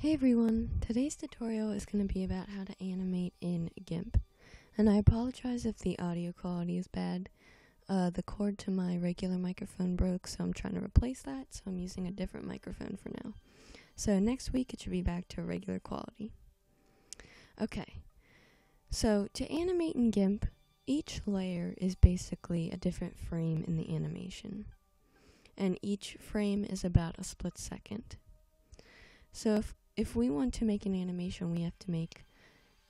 Hey everyone, today's tutorial is going to be about how to animate in GIMP, and I apologize if the audio quality is bad. The cord to my regular microphone broke, so I'm trying to replace that, so I'm using a different microphone for now. So next week it should be back to regular quality. Okay, so to animate in GIMP, each layer is basically a different frame in the animation, and each frame is about a split second. So if we want to make an animation, we have to make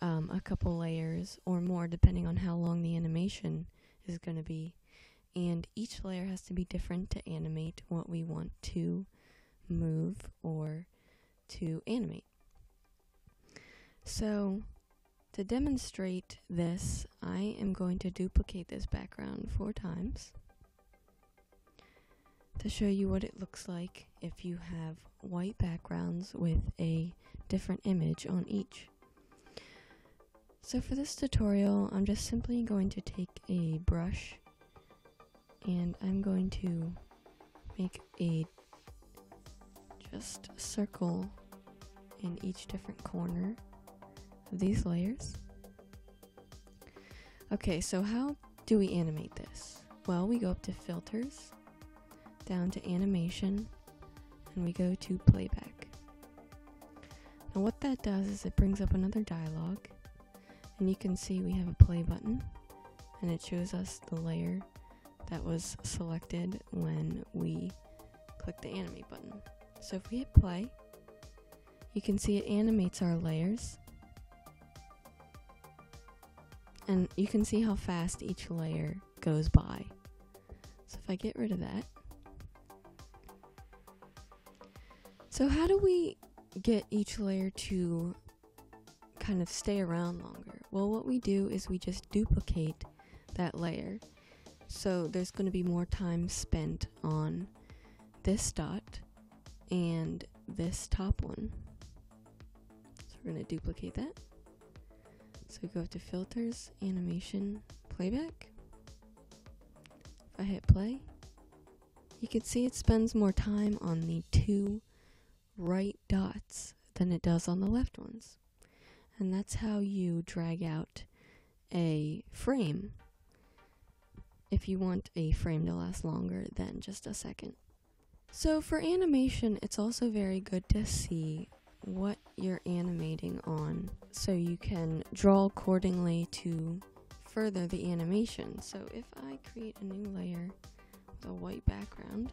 a couple layers or more depending on how long the animation is going to be, and each layer has to be different to animate what we want to move or to animate. So to demonstrate this, I am going to duplicate this background 4 times to show you what it looks like if you have white backgrounds with a different image on each. So for this tutorial, I'm just simply going to take a brush and I'm going to make a just circle in each different corner of these layers. Okay, so how do we animate this? Well, we go up to Filters, down to Animation, and we go to Playback. Now what that does is it brings up another dialog, and you can see we have a play button, and it shows us the layer that was selected when we click the animate button. So if we hit play, you can see it animates our layers, and you can see how fast each layer goes by. So if I get rid of that, so how do we get each layer to kind of stay around longer? Well, what we do is we just duplicate that layer. So there's going to be more time spent on this dot and this top one. So we're going to duplicate that. So we go to Filters, Animation, Playback. If I hit play, you can see it spends more time on the two right dots than it does on the left ones, and that's how you drag out a frame if you want a frame to last longer than just a second. So for animation, it's also very good to see what you're animating on so you can draw accordingly to further the animation. So if I create a new layer with a white background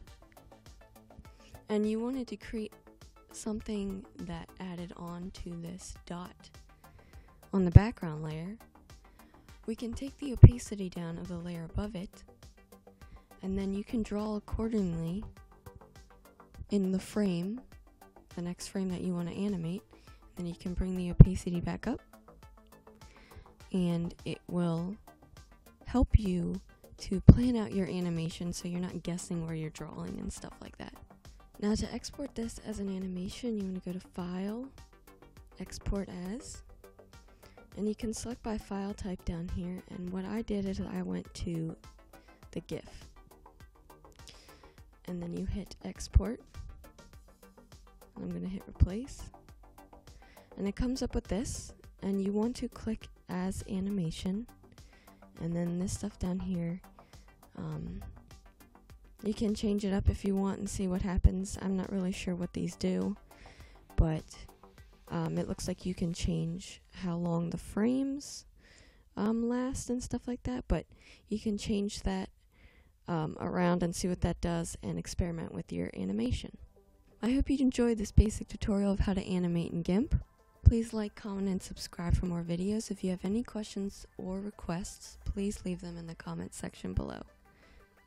and you wanted to create something that added on to this dot on the background layer, we can take the opacity down of the layer above it, and then you can draw accordingly in the frame, the next frame that you want to animate. Then you can bring the opacity back up, and it will help you to plan out your animation so you're not guessing where you're drawing and stuff like that. Now to export this as an animation, you want to go to File, Export As, and you can select by file type down here, and what I did is I went to the GIF, and then you hit Export, and I'm going to hit Replace, and it comes up with this, and you want to click As Animation, and then this stuff down here, you can change it up if you want and see what happens. I'm not really sure what these do, but it looks like you can change how long the frames last and stuff like that, but you can change that around and see what that does and experiment with your animation. I hope you enjoyed this basic tutorial of how to animate in GIMP. Please like, comment, and subscribe for more videos. If you have any questions or requests, please leave them in the comments section below.